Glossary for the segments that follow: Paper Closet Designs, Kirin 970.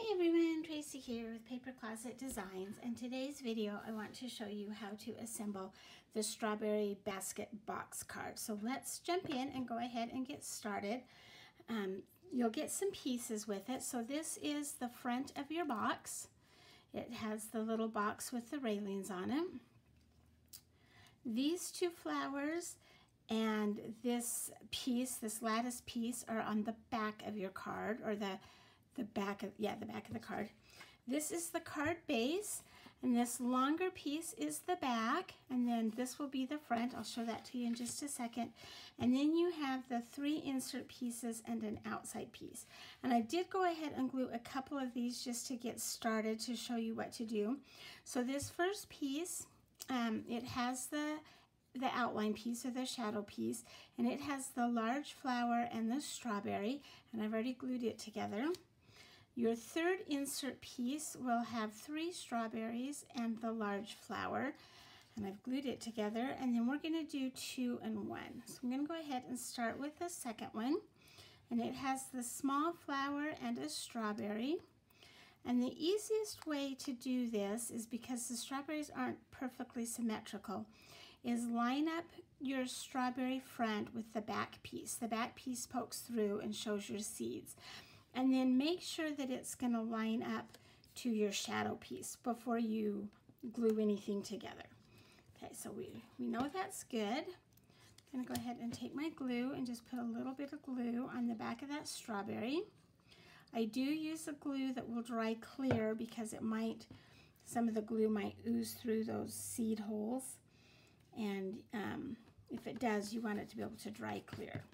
Hey everyone, Tracy here with Paper Closet Designs, and today's video I want to show you how to assemble the strawberry basket box card. So let's jump in and go ahead and get started. You'll get some pieces with it. So this is the front of your box. It has the little box with the railings on it. These two flowers and this piece, this lattice piece, are on the back of your card, or the back of the card. This is the card base, and this longer piece is the back, and then this will be the front. I'll show that to you in just a second. And then you have the three insert pieces and an outside piece. And I did go ahead and glue a couple of these just to get started to show you what to do. So this first piece, it has the outline piece or the shadow piece, and it has the large flower and the strawberry, and I've already glued it together. Your third insert piece will have three strawberries and the large flower, and I've glued it together, and then we're going to do 2 and 1. So I'm going to go ahead and start with the second one, and it has the small flower and a strawberry. And the easiest way to do this is, because the strawberries aren't perfectly symmetrical, is line up your strawberry front with the back piece. The back piece pokes through and shows your seeds. And then make sure that it's going to line up to your shadow piece before you glue anything together. Okay, so we know that's good. I'm going to go ahead and take my glue and just put a little bit of glue on the back of that strawberry. I do use a glue that will dry clear, because it might, some of the glue might ooze through those seed holes. And if it does, you want it to be able to dry clear.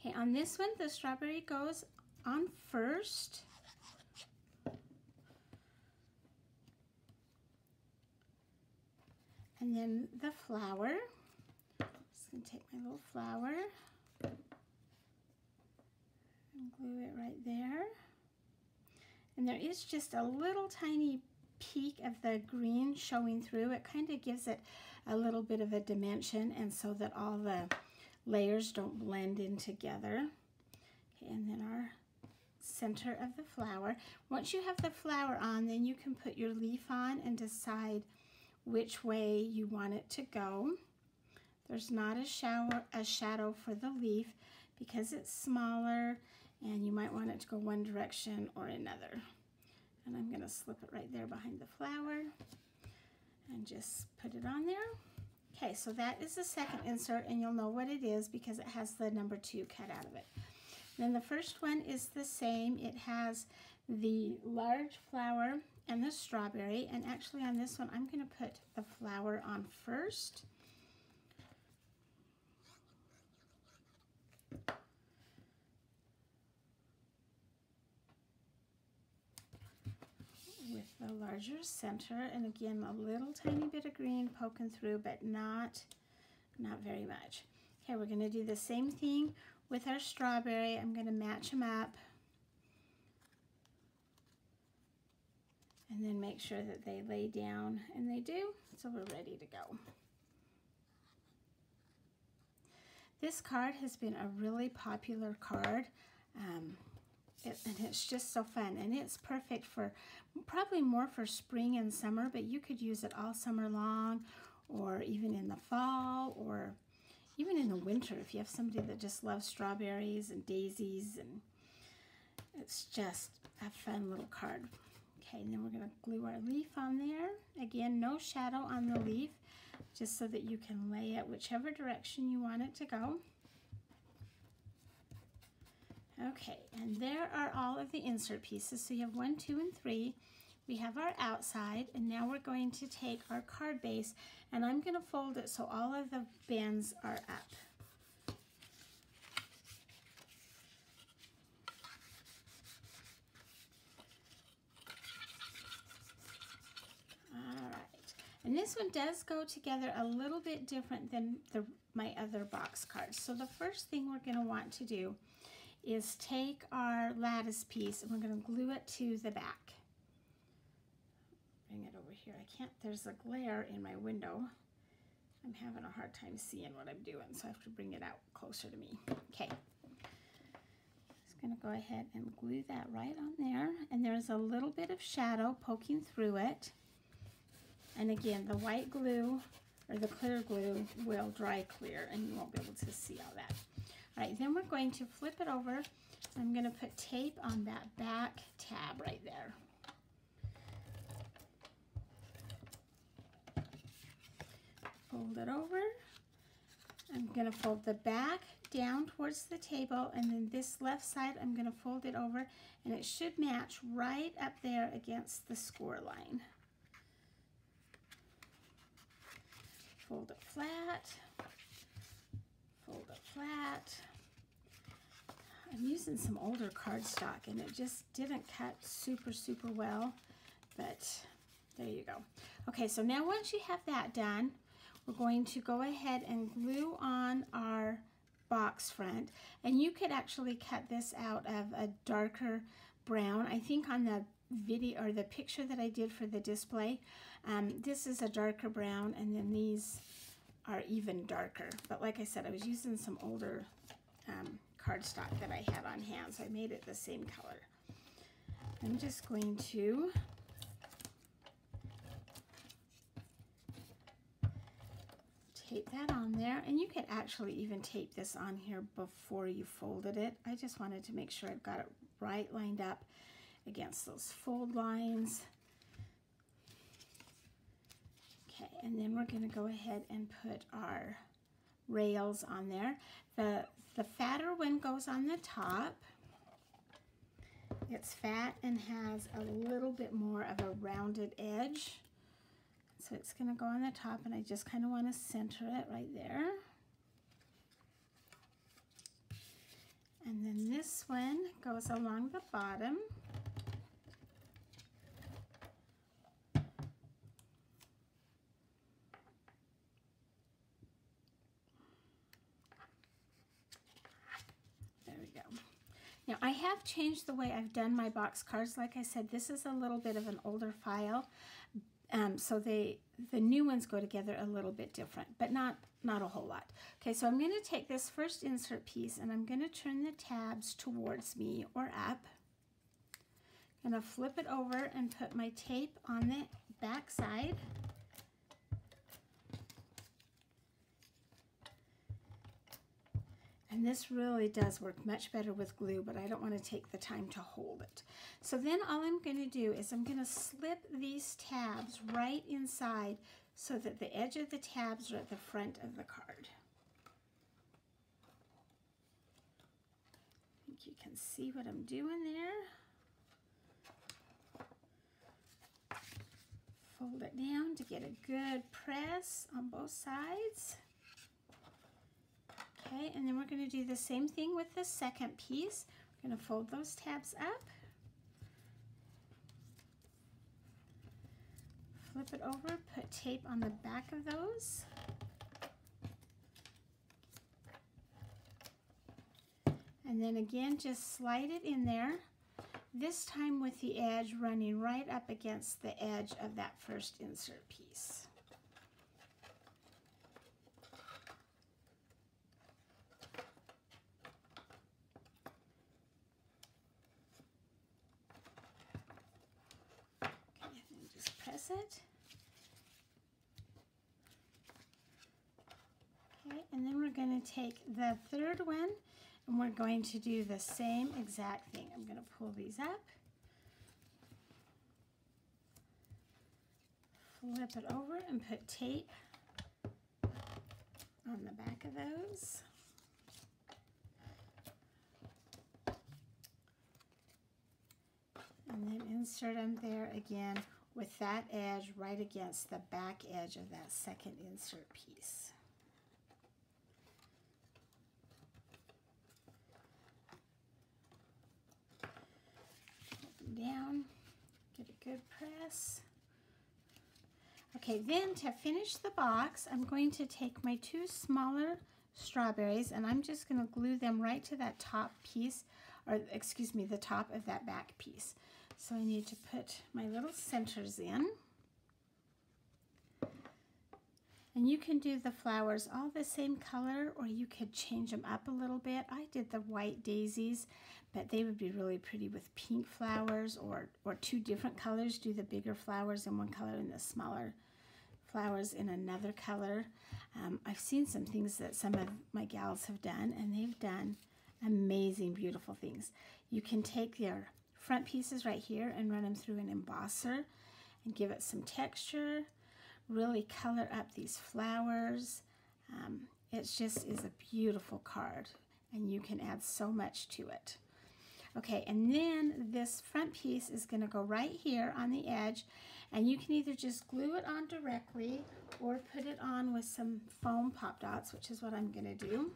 Okay, on this one, the strawberry goes on first. And then the flower. I'm just going to take my little flower and glue it right there. And there is just a little tiny peak of the green showing through. It kind of gives it a little bit of a dimension, and so that all the layers don't blend in together. Okay, and then our center of the flower. Once you have the flower on, then you can put your leaf on and decide which way you want it to go. There's not a shadow for the leaf, because it's smaller, and you might want it to go one direction or another. And I'm going to slip it right there behind the flower and just put it on there. Okay, so that is the second insert, and you'll know what it is because it has the number 2 cut out of it. And then the first one is the same. It has the large flower and the strawberry, and actually on this one I'm going to put the flower on first. With the larger center, and again a little tiny bit of green poking through, but not very much. Okay, we're going to do the same thing with our strawberry. I'm going to match them up and then make sure that they lay down, and they do, so we're ready to go. This card has been a really popular card. And it's just so fun, and it's perfect for, probably more for spring and summer, but you could use it all summer long, or even in the fall, or even in the winter if you have somebody that just loves strawberries and daisies. And it's just a fun little card. Okay, and then we're going to glue our leaf on there. Again, no shadow on the leaf, just so that you can lay it whichever direction you want it to go. Okay, and there are all of the insert pieces. So you have 1, 2, and 3. We have our outside, and now we're going to take our card base, and I'm going to fold it so all of the bands are up. All right, and this one does go together a little bit different than my other box cards. So the first thing we're going to want to do is take our lattice piece, and we're going to glue it to the back. Bring it over here. I can't, there's a glare in my window. I'm having a hard time seeing what I'm doing, so I have to bring it out closer to me. Okay. Just going to go ahead and glue that right on there, and there's a little bit of shadow poking through it. And again, the white glue or the clear glue will dry clear and you won't be able to see all that. All right, then we're going to flip it over. I'm going to put tape on that back tab right there. Fold it over. I'm going to fold the back down towards the table, and then this left side I'm going to fold it over, and it should match right up there against the score line. Fold it flat, fold it flat. I'm using some older cardstock and it just didn't cut super well, but there you go. Okay, so now once you have that done, we're going to go ahead and glue on our box front, and you could actually cut this out of a darker brown. I think on the video or the picture that I did for the display, this is a darker brown, and then these are even darker. But like I said, I was using some older cardstock that I had on hand, so I made it the same color. I'm just going to tape that on there, and you could actually even tape this on here before you folded it. I just wanted to make sure I've got it right lined up against those fold lines. Okay, and then we're going to go ahead and put our rails on there. The fatter one goes on the top. It's fat and has a little bit more of a rounded edge. So it's going to go on the top, and I just kind of want to center it right there. And then this one goes along the bottom. There we go. Now I have changed the way I've done my box cards. Like I said, this is a little bit of an older file. So the new ones go together a little bit different, but not a whole lot. Okay, so I'm going to take this first insert piece, and I'm going to turn the tabs towards me or up. I'm going to flip it over and put my tape on the back side. And this really does work much better with glue, but I don't want to take the time to hold it. So then all I'm going to do is I'm going to slip these tabs right inside so that the edge of the tabs are at the front of the card. I think you can see what I'm doing there. Fold it down to get a good press on both sides. Okay, and then we're going to do the same thing with the second piece. We're going to fold those tabs up, flip it over, put tape on the back of those, and then again just slide it in there, this time with the edge running right up against the edge of that first insert piece. It. Okay, and then we're going to take the third one, and we're going to do the same exact thing. I'm going to pull these up, flip it over, and put tape on the back of those. And then insert them there again, with that edge right against the back edge of that second insert piece. Open down, get a good press. Okay, then to finish the box, I'm going to take my two smaller strawberries, and I'm just going to glue them right to that top piece, or excuse me, the top of that back piece. So I need to put my little centers in. And you can do the flowers all the same color, or you could change them up a little bit. I did the white daisies, but they would be really pretty with pink flowers, or two different colors. Do the bigger flowers in one color and the smaller flowers in another color. I've seen some things that some of my gals have done, and they've done amazing, beautiful things. You can take your front pieces right here and run them through an embosser and give it some texture, really color up these flowers. It just is a beautiful card, and you can add so much to it. Okay, and then this front piece is going to go right here on the edge, and you can either just glue it on directly or put it on with some foam pop dots, which is what I'm going to do.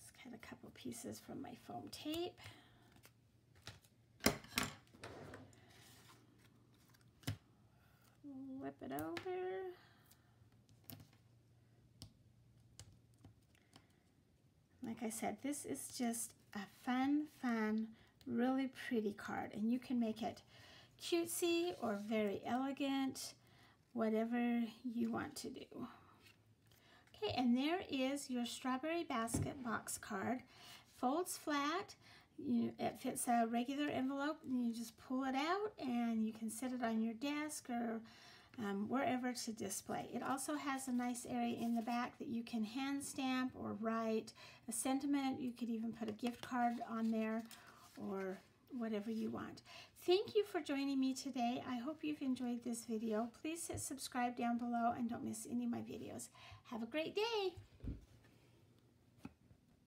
Just cut a couple pieces from my foam tape. Flip it over. Like I said, this is just a fun, really pretty card, and you can make it cutesy or very elegant, whatever you want to do. Okay, and there is your strawberry basket box card. Folds flat. It fits a regular envelope, and you just pull it out, and you can set it on your desk or wherever to display. It also has a nice area in the back that you can hand stamp or write a sentiment. You could even put a gift card on there or whatever you want. Thank you for joining me today. I hope you've enjoyed this video. Please hit subscribe down below and don't miss any of my videos. Have a great day.